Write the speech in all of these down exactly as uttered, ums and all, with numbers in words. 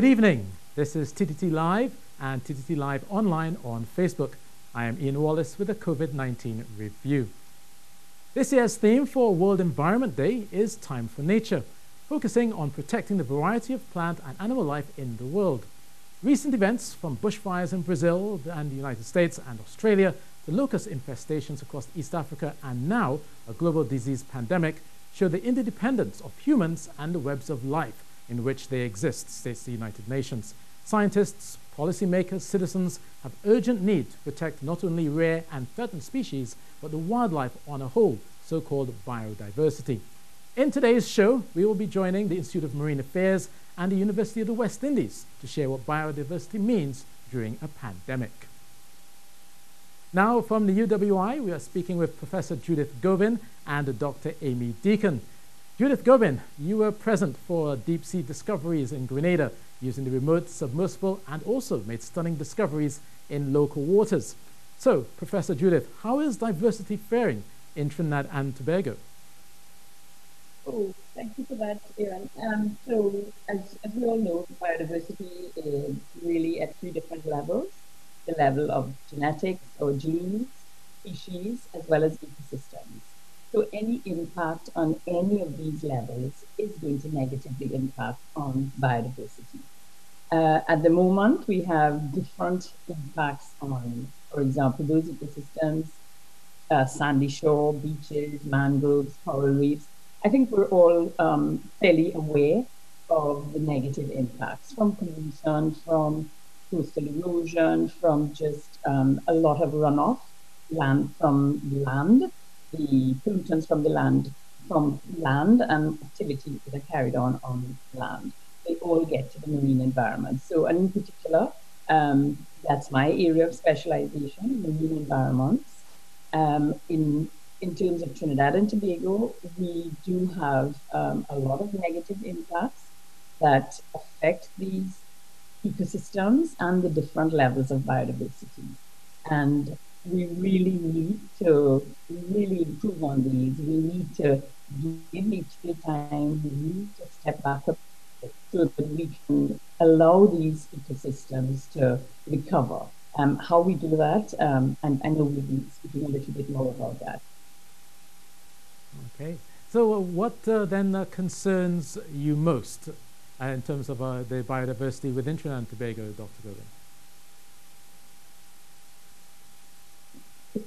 Good evening. This is T T T Live and T T T Live Online on Facebook. I am Ian Wallace with a COVID nineteen review. This year's theme for World Environment Day is Time for Nature, focusing on protecting the variety of plant and animal life in the world. Recent events, from bushfires in Brazil and the United States and Australia to locust infestations across East Africa and now a global disease pandemic, show the interdependence of humans and the webs of life in which they exist, states the United Nations. Scientists, policymakers, citizens have urgent need to protect not only rare and threatened species, but the wildlife on a whole, so-called biodiversity. In today's show, we will be joining the Institute of Marine Affairs and the University of the West Indies to share what biodiversity means during a pandemic. Now from the U W I, we are speaking with Professor Judith Gobin and Doctor Amy Deacon. Judith Gobin, you were present for deep-sea discoveries in Grenada using the remote submersible and also made stunning discoveries in local waters. So, Professor Judith, how is diversity faring in Trinidad and Tobago? Oh, thank you for that, Ian. Um, so, as, as we all know, biodiversity is really at three different levels. The level of genetics or genes, species, as well as ecosystems. So any impact on any of these levels is going to negatively impact on biodiversity. Uh, at the moment, we have different impacts on, for example, those ecosystems, uh, sandy shore, beaches, mangroves, coral reefs. I think we're all um, fairly aware of the negative impacts from pollution, from coastal erosion, from just um, a lot of runoff land from land. The pollutants from the land, from land and activities that are carried on on land. They all get to the marine environment. So, and in particular, um, that's my area of specialization, marine environments. Um, in, in terms of Trinidad and Tobago, we do have um, a lot of negative impacts that affect these ecosystems and the different levels of biodiversity. And we really need to really improve on these. We need to give each the time. We need to step back a bit so that we can allow these ecosystems to recover. Um, how we do that, um, and I know we'll be speaking a little bit more about that. Okay. So uh, what uh, then uh, concerns you most uh, in terms of uh, the biodiversity within Trinidad and Tobago, Doctor Gobin?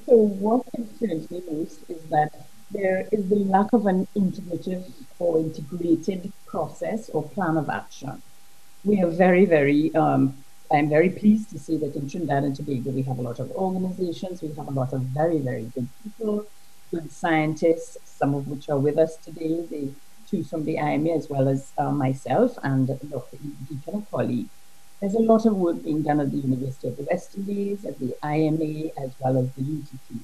So what concerns me most is that there is the lack of an integrative or integrated process or plan of action. We are very, very, um, I'm very pleased to see that in Trinidad and Tobago we have a lot of organizations, we have a lot of very, very good people, good scientists, some of which are with us today, the two from the I M A as well as uh, myself and Doctor Deacon, a colleague. There's a lot of work being done at the University of the West Indies, at the I M A, as well as the U T T.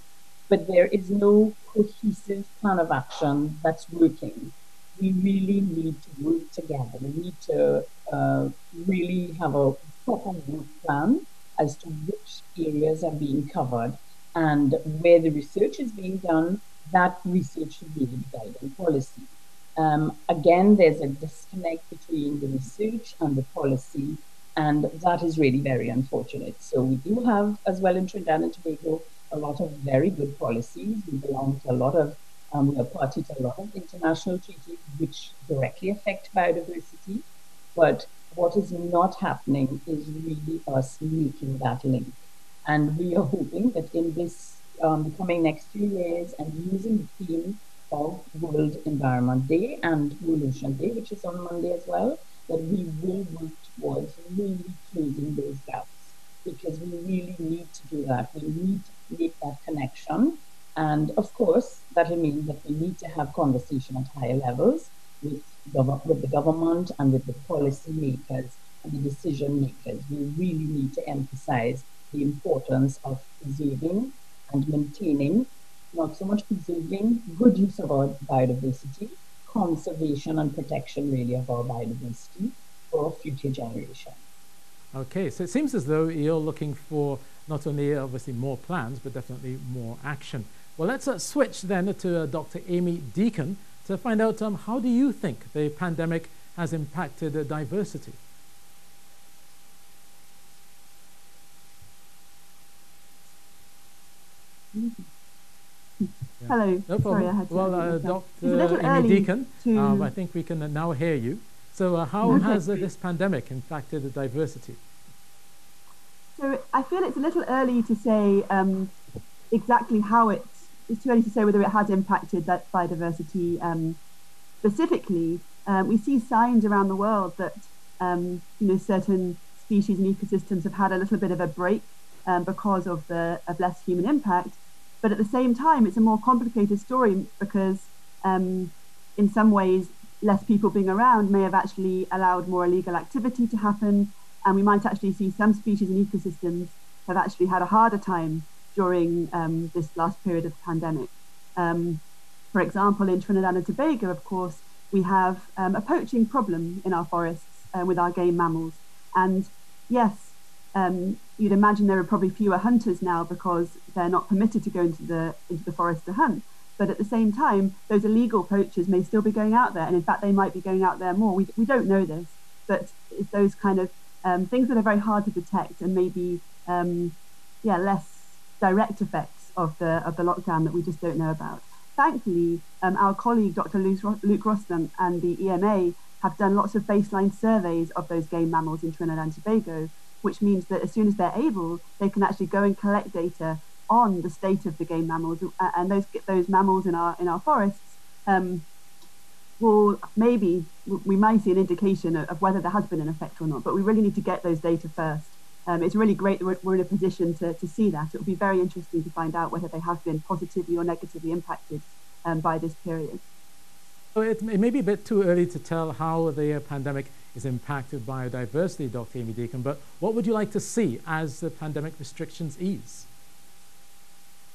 But there is no cohesive plan of action that's working. We really need to work together. We need to uh, really have a proper work plan as to which areas are being covered and where the research is being done, that research should be guiding policy. Um, again, there's a disconnect between the research and the policy. And that is really very unfortunate. So we do have, as well in Trinidad and Tobago, a lot of very good policies. We belong to a lot of, um, we are party to a lot of international treaties which directly affect biodiversity. But what is not happening is really us making that link. And we are hoping that in this um, coming next few years and using the theme of World Environment Day and World Ocean Day, which is on Monday as well, that we will work towards really closing those gaps, because we really need to do that. We need to make that connection. And of course, that will mean that we need to have conversation at higher levels with, with the government and with the policy makers and the decision makers. We really need to emphasize the importance of preserving and maintaining, not so much preserving, good use of our biodiversity, conservation and protection really of our biodiversity for future generations. Okay, so it seems as though you're looking for not only obviously more plans, but definitely more action. Well, let's uh, switch then to uh, Doctor Amy Deacon to find out um, how do you think the pandemic has impacted uh, diversity? Yeah. Hello. No problem. Sorry, I had to well, uh, Doctor Amy Deacon, to... um, I think we can uh, now hear you. So uh, how okay. has uh, this pandemic impacted the diversity? So I feel it's a little early to say um, exactly how it, it's too early to say whether it has impacted that biodiversity um, specifically. Uh, we see signs around the world that um, you know, certain species and ecosystems have had a little bit of a break um, because of the of less human impact. But at the same time, it's a more complicated story because um, in some ways, less people being around may have actually allowed more illegal activity to happen. And we might actually see some species and ecosystems have actually had a harder time during um, this last period of the pandemic. Um, for example, in Trinidad and Tobago, of course, we have um, a poaching problem in our forests uh, with our game mammals. And yes, um, you'd imagine there are probably fewer hunters now because they're not permitted to go into the, into the forest to hunt. But at the same time, those illegal poachers may still be going out there. And in fact, they might be going out there more. We, we don't know this, but it's those kind of um, things that are very hard to detect and maybe um, yeah, less direct effects of the, of the lockdown that we just don't know about. Thankfully, um, our colleague, Doctor Luke Rostam and the E M A have done lots of baseline surveys of those game mammals in Trinidad and Tobago, which means that as soon as they're able, they can actually go and collect data on the state of the game mammals, and those those mammals in our in our forests um, will maybe we might see an indication of, of whether there has been an effect or not. But we really need to get those data first. Um, it's really great that we're, we're in a position to to see that. It will be very interesting to find out whether they have been positively or negatively impacted um, by this period. So it may, it may be a bit too early to tell how the pandemic is impacted biodiversity, Doctor Amy Deacon. But what would you like to see as the pandemic restrictions ease?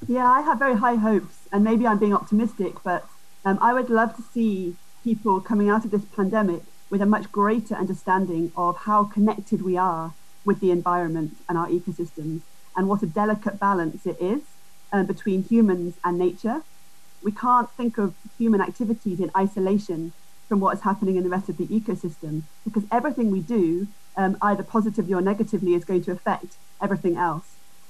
Yeah, I have very high hopes, and maybe I'm being optimistic, but um, I would love to see people coming out of this pandemic with a much greater understanding of how connected we are with the environment and our ecosystems, and what a delicate balance it is uh, between humans and nature. We can't think of human activities in isolation from what is happening in the rest of the ecosystem, because everything we do, um, either positively or negatively, is going to affect everything else.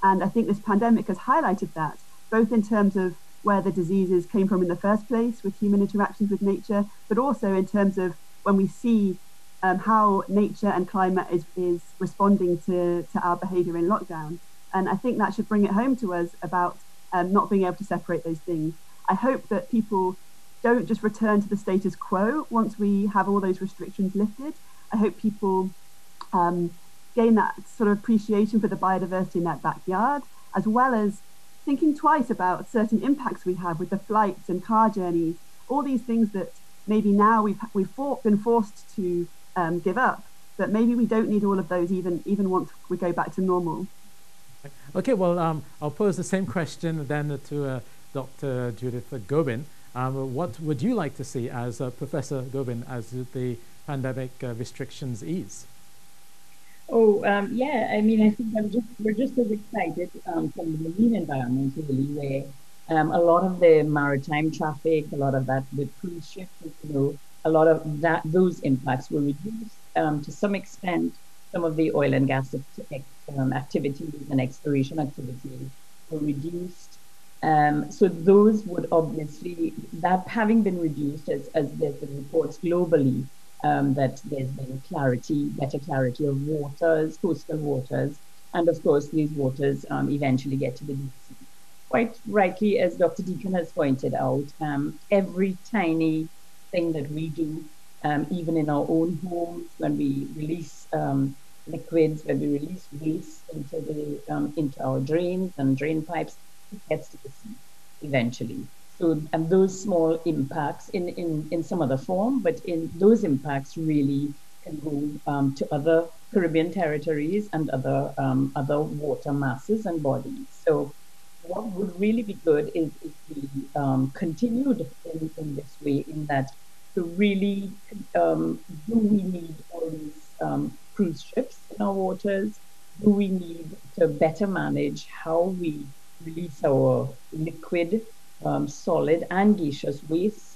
And I think this pandemic has highlighted that, both in terms of where the diseases came from in the first place with human interactions with nature, but also in terms of when we see um, how nature and climate is, is responding to, to our behavior in lockdown. And I think that should bring it home to us about um, not being able to separate those things. I hope that people don't just return to the status quo once we have all those restrictions lifted. I hope people um, gain that sort of appreciation for the biodiversity in that backyard, as well as thinking twice about certain impacts we have with the flights and car journeys, all these things that maybe now we've, we've for, been forced to um, give up, but maybe we don't need all of those even, even once we go back to normal. Okay, well, um, I'll pose the same question then to uh, Doctor Judith Gobin. Um, what would you like to see as uh, Professor Gobin as the pandemic uh, restrictions ease? Oh, um, yeah, I mean, I think I'm just, we're just as excited um, from the marine environment, really, where um, a lot of the maritime traffic, a lot of that, the cruise ships, you know, a lot of that, those impacts were reduced um, to some extent. Some of the oil and gas um, activities and exploration activities were reduced. Um, so those would obviously, that having been reduced, as, as there's been reports globally, Um, that there's been clarity, better clarity of waters, coastal waters, and of course these waters um, eventually get to the deep sea. Quite rightly, as Doctor Deacon has pointed out, um, every tiny thing that we do, um, even in our own homes, when we release um, liquids, when we release waste into the um, into our drains and drain pipes, it gets to the sea eventually. So, and those small impacts in, in, in some other form, but in those impacts really can go um, to other Caribbean territories and other um, other water masses and bodies. So what would really be good is if we um, continued in, in this way, in that to really, um, do we need all these um, cruise ships in our waters? Do we need to better manage how we release our liquid, Um, solid and gaseous waste?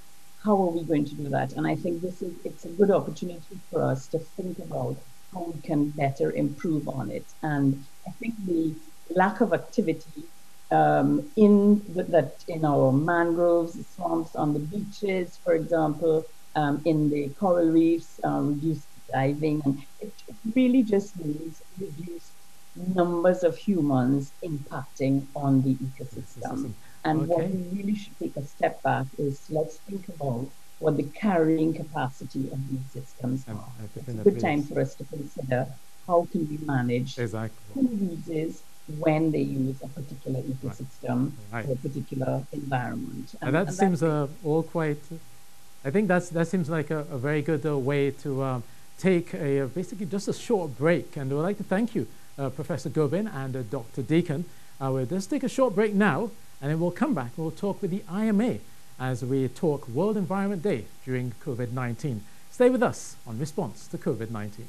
How are we going to do that? And I think this is, it's a good opportunity for us to think about how we can better improve on it. And I think the lack of activity um, in the, that in our mangroves, swamps on the beaches, for example, um, in the coral reefs, um, reduced diving, and it really just means reduced numbers of humans impacting on the ecosystem. And okay. what we really should take a step back is let's think about what the carrying capacity of these systems um, are. It's a good time for us to consider how can we manage exactly. who uses, when they use a particular ecosystem right. Right. or a particular environment. And, and that and seems uh, all quite, I think that's, that seems like a, a very good uh, way to um, take a, basically just a short break. And I would like to thank you, uh, Professor Gobin and uh, Doctor Deacon. Uh, we'll just take a short break now, and then we'll come back. We'll talk with the I M A as we talk World Environment Day during COVID nineteen. Stay with us on Response to COVID nineteen.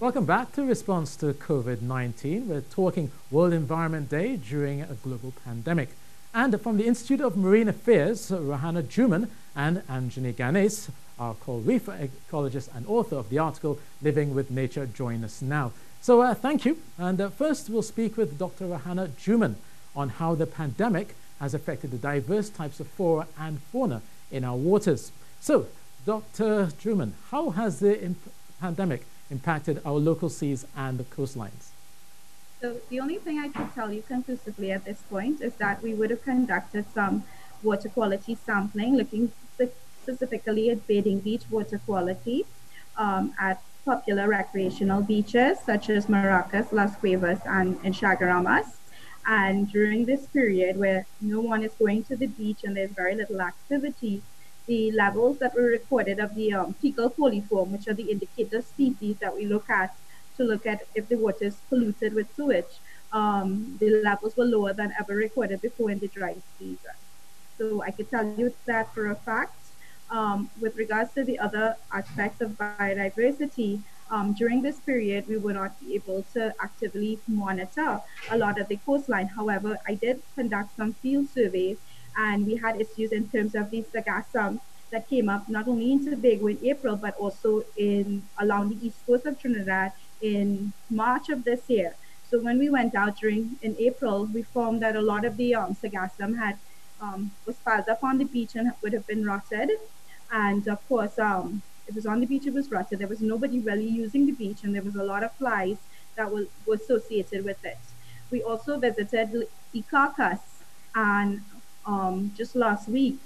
Welcome back to Response to COVID nineteen. We're talking World Environment Day during a global pandemic. And from the Institute of Marine Affairs, Rohanna Juman and Anjani Ganesh, our coral reef ecologist and author of the article, Living with Nature, join us now. So uh, thank you. And uh, first we'll speak with Doctor Rohanna Juman on how the pandemic has affected the diverse types of flora and fauna in our waters. So Doctor Juman, how has the imp pandemic impacted our local seas and the coastlines? So the only thing I could tell you conclusively at this point is that we would have conducted some water quality sampling, looking specifically at bathing beach water quality um, at popular recreational beaches such as Maracas, Las Cuevas, and, and Chagaramas. And during this period where no one is going to the beach and there's very little activity, the levels that were recorded of the um, fecal coliform, which are the indicator species that we look at to look at if the water is polluted with sewage, um, the levels were lower than ever recorded before in the dry season. So I could tell you that for a fact. Um, with regards to the other aspects of biodiversity, um, during this period, we were not able to actively monitor a lot of the coastline. However, I did conduct some field surveys, and we had issues in terms of the sargassum that came up not only in Tobago in April, but also in along the east coast of Trinidad in March of this year. So when we went out during in April, we found that a lot of the um, sargassum had um, was piled up on the beach and would have been rotted. And of course, um, it was on the beach, it was rotted. There was nobody really using the beach, and there was a lot of flies that were, were associated with it. We also visited Icacos, and um, just last week,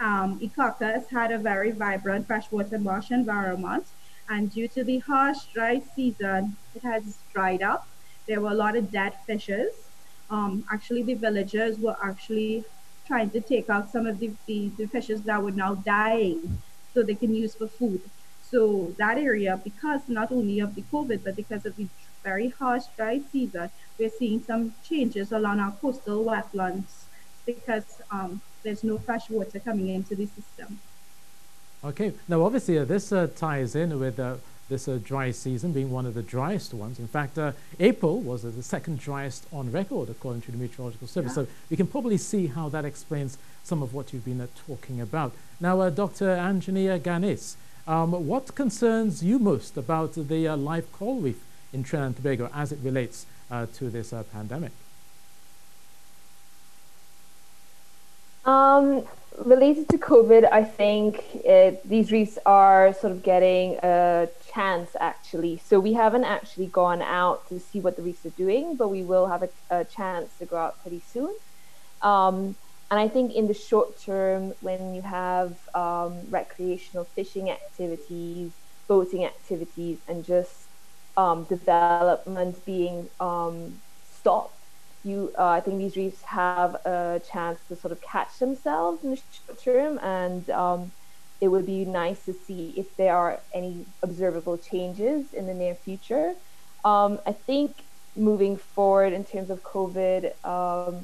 um, Icacos had a very vibrant freshwater marsh environment. And due to the harsh, dry season, it has dried up. There were a lot of dead fishes. Um, actually, the villagers were actually trying to take out some of the, the, the fishes that were now dying so they can use for food. So that area, because not only of the COVID, but because of the very harsh dry season, we're seeing some changes along our coastal wetlands because um, there's no fresh water coming into the system. Okay, now obviously uh, this uh, ties in with uh, this uh, dry season being one of the driest ones. In fact, uh, April was uh, the second driest on record, according to the Meteorological Service. Yeah. So we can probably see how that explains some of what you've been uh, talking about. Now, uh, Doctor Anjani Ganesh, um, what concerns you most about the uh, live coral reef in Trinidad and Tobago as it relates uh, to this uh, pandemic? Um, related to COVID, I think it, these reefs are sort of getting a chance, actually. So we haven't actually gone out to see what the reefs are doing, but we will have a, a chance to go out pretty soon. Um, and I think in the short term, when you have um, recreational fishing activities, boating activities, and just um, development being um, stopped, You, uh, I think these reefs have a chance to sort of catch themselves in the short term, and um, it would be nice to see if there are any observable changes in the near future. Um, I think moving forward in terms of COVID, um,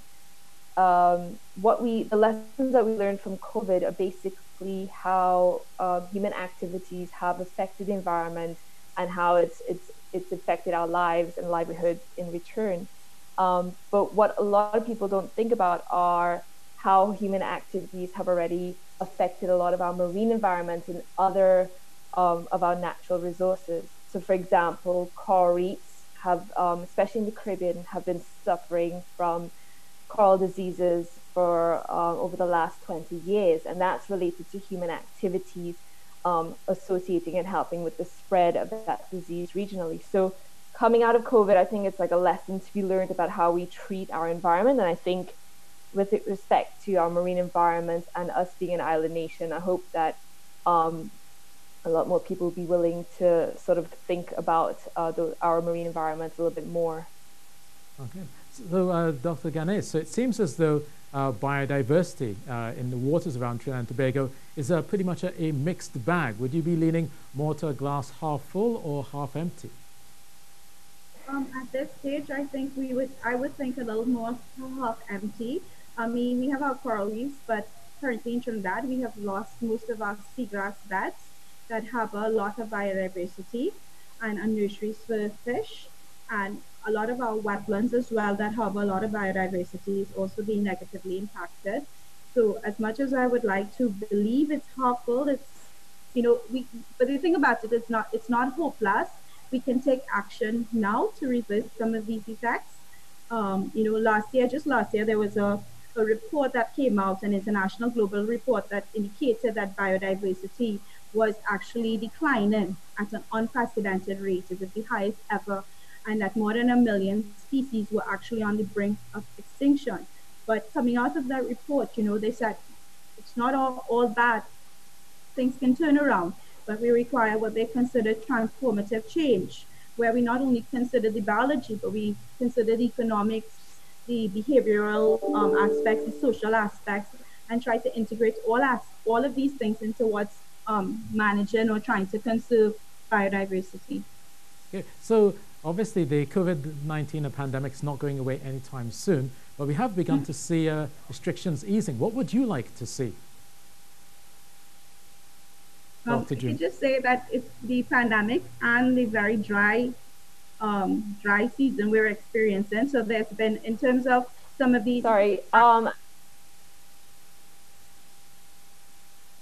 um, what we the lessons that we learned from COVID are basically how uh, human activities have affected the environment and how it's it's it's affected our lives and livelihoods in return. Um, but what a lot of people don't think about are how human activities have already affected a lot of our marine environments and other um, of our natural resources. So for example, coral reefs have, um, especially in the Caribbean, have been suffering from coral diseases for uh, over the last twenty years, and that's related to human activities um, associating and helping with the spread of that disease regionally. So coming out of COVID, I think it's like a lesson to be learned about how we treat our environment, and I think with respect to our marine environments and us being an island nation, I hope that um, a lot more people will be willing to sort of think about uh, the, our marine environments a little bit more. Okay. So, uh, Doctor Ganesh, so it seems as though uh, biodiversity uh, in the waters around Trinidad and Tobago is uh, pretty much a, a mixed bag. Would you be leaning more to a glass half full or half empty? Um, at this stage, I think we would, I would think a little more half empty. I mean, we have our coral reefs, but currently in Trinidad, we have lost most of our seagrass beds that harbor a lot of biodiversity and our nurseries for fish, and a lot of our wetlands as well that harbor a lot of biodiversity is also being negatively impacted. So as much as I would like to believe it's harmful, it's, you know, we, but the thing about it is not, it's not hopeless. We can take action now to reverse some of these effects. Um, you know, last year, just last year, there was a, a report that came out, an international global report that indicated that biodiversity was actually declining at an unprecedented rate. It was the highest ever, and that more than a million species were actually on the brink of extinction. But coming out of that report, you know, they said, it's not all, all bad, things can turn around, but we require what they consider transformative change, where we not only consider the biology, but we consider the economics, the behavioral um, aspects, the social aspects, and try to integrate all, as all of these things into what's um, managing or trying to conserve biodiversity. Okay. So obviously the COVID nineteen pandemic is not going away anytime soon, but we have begun mm-hmm. to see uh, restrictions easing. What would you like to see? Um, I could just say that it's the pandemic and the very dry, um, dry season we're experiencing. So there's been, in terms of some of these. Sorry. Um,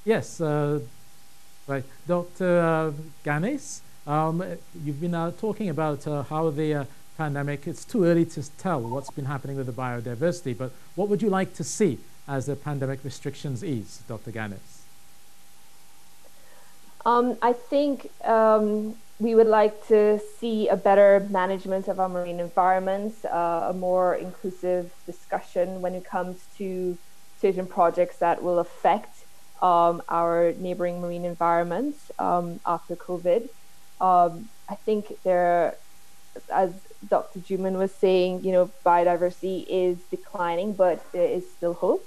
yes, uh, right, Doctor Uh, Ganesh, um, you've been uh, talking about uh, how the uh, pandemic. It's too early to tell what's been happening with the biodiversity, but what would you like to see as the pandemic restrictions ease, Doctor Ganesh? Um, I think um, we would like to see a better management of our marine environments, uh, a more inclusive discussion when it comes to certain projects that will affect um, our neighboring marine environments um, after COVID. Um, I think there, as Doctor Juman was saying, you know, biodiversity is declining, but there is still hope.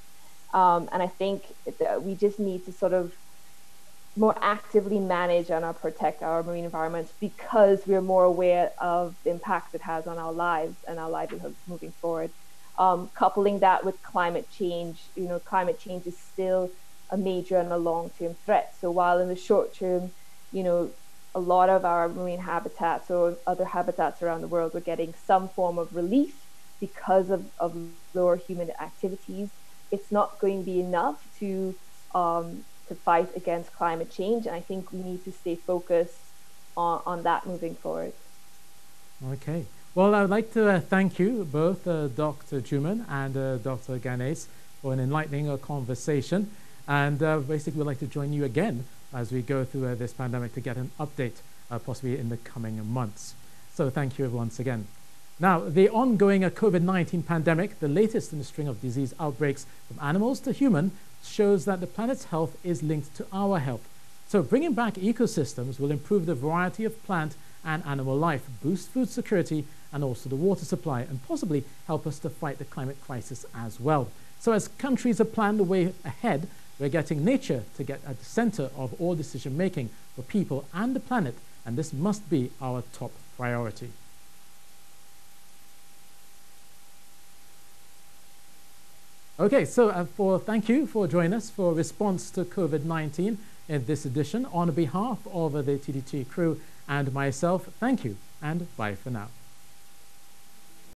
Um, and I think that we just need to sort of more actively manage and our protect our marine environments, because we're more aware of the impact it has on our lives and our livelihoods moving forward. Um, coupling that with climate change, you know, climate change is still a major and a long-term threat. So while in the short term, you know, a lot of our marine habitats or other habitats around the world were getting some form of relief because of, of lower human activities, it's not going to be enough to, um, to fight against climate change, and I think we need to stay focused on, on that moving forward. Okay, well, I would like to uh, thank you both, uh, Doctor Juman and uh, Doctor Ganesh, for an enlightening uh, conversation, and uh, basically we'd like to join you again as we go through uh, this pandemic to get an update, uh, possibly in the coming months. So thank you once again. Now, the ongoing uh, COVID nineteen pandemic, the latest in a string of disease outbreaks from animals to human, shows that the planet's health is linked to our health. So bringing back ecosystems will improve the variety of plant and animal life, boost food security, and also the water supply, and possibly help us to fight the climate crisis as well. So as countries are planning the way ahead, we're getting nature to get at the center of all decision making for people and the planet, and this must be our top priority. Okay, so uh, for, thank you for joining us for Response to COVID nineteen in this edition. On behalf of the T T T crew and myself, thank you and bye for now.